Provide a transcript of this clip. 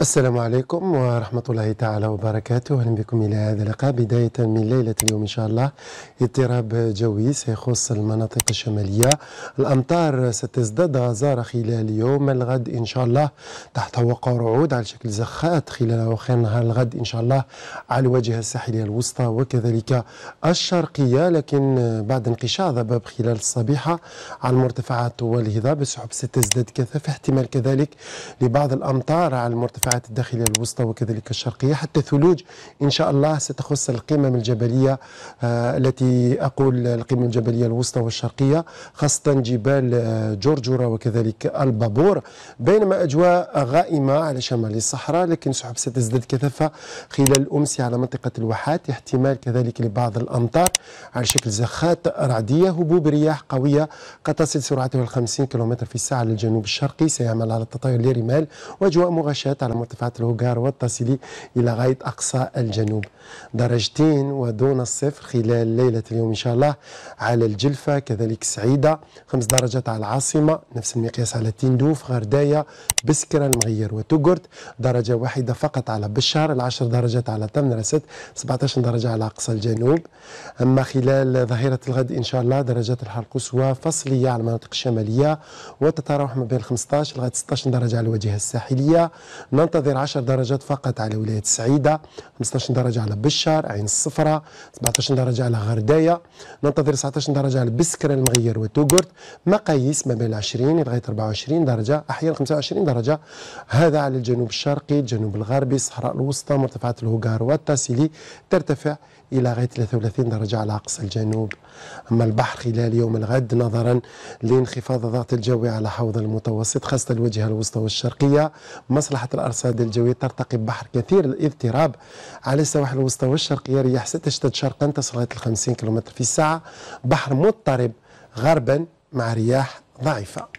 السلام عليكم ورحمة الله تعالى وبركاته. أهلا بكم إلى هذا اللقاء بداية من ليلة اليوم إن شاء الله. اضطراب جوي سيخص المناطق الشمالية، الأمطار ستزداد غزارة خلال يوم الغد إن شاء الله، تحت توقع رعود على شكل زخات خلال أواخر نهار الغد إن شاء الله على الواجهة الساحلية الوسطى وكذلك الشرقية، لكن بعد انقشاع ضباب خلال الصبيحة على المرتفعات والهضاب السحب ستزداد كثافة، احتمال كذلك لبعض الأمطار على المرتفعات الداخلية الوسطى وكذلك الشرقية، حتى ثلوج إن شاء الله ستخص القمم الجبلية التي أقول القمم الجبلية الوسطى والشرقية، خاصة جبال جرجرة وكذلك البابور، بينما أجواء غائمة على شمال الصحراء، لكن سحب ستزداد كثافة خلال الأمس على منطقة الواحات، احتمال كذلك لبعض الأمطار على شكل زخات رعدية، هبوب رياح قوية قد تصل سرعتها 50 كم في الساعة للجنوب الشرقي، سيعمل على التطاير لرمال وأجواء مغشاة على مرتفعات الهوغار والتصل إلى غاية أقصى الجنوب، درجتين ودون الصفر خلال ليلة اليوم إن شاء الله على الجلفة كذلك سعيدة، 5 درجات على العاصمة، نفس المقياس على تندوف غرداية بسكرة المغير وتوغرت، درجة واحدة فقط على بشار، 10 درجات على تمنرست، 17 درجة على أقصى الجنوب. أما خلال ظهيرة الغد إن شاء الله درجات الحرارة القصوى فصلية على المناطق الشمالية وتتراوح ما بين 15 لغاية 16 درجة على الواجهة الساحلية، ننتظر 10 درجات فقط على ولاية السعيدة، 15 درجة على بشار، عين الصفرة، 17 درجة على غرداية، ننتظر 19 درجة على بسكرة المغير وتوغرت، مقاييس ما بين 20 لغاية 24 درجة، أحيانا 25 درجة، هذا على الجنوب الشرقي، الجنوب الغربي، الصحراء الوسطى، مرتفعات الهوغار والتاسيلي، ترتفع إلى غاية 33 درجة على أقصى الجنوب. أما البحر خلال يوم الغد نظرا لانخفاض الضغط الجوي على حوض المتوسط خاصة الواجهة الوسطى والشرقية، مصلحة الأرصاد الجوية ترتقي ببحر كثير الاضطراب على السواحل الوسطى والشرقية، رياح ستشتد شرقا تصل غاية 50 كم في الساعة، بحر مضطرب غربا مع رياح ضعيفة.